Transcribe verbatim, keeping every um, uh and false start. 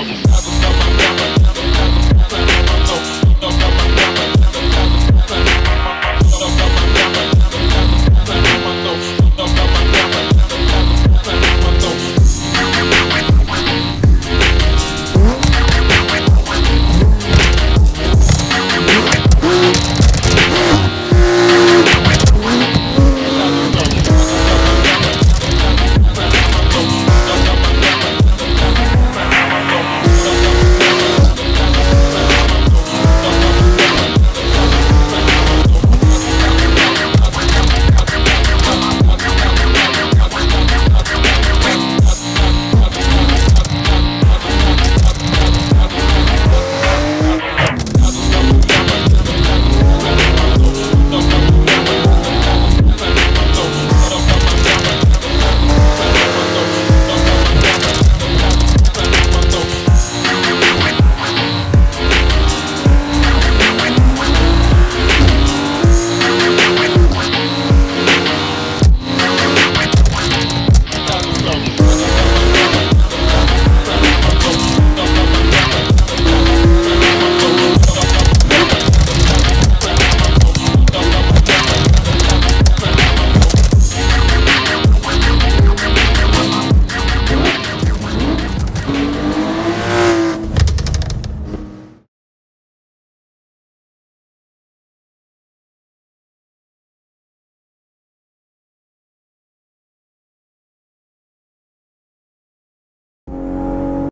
I was on my mama.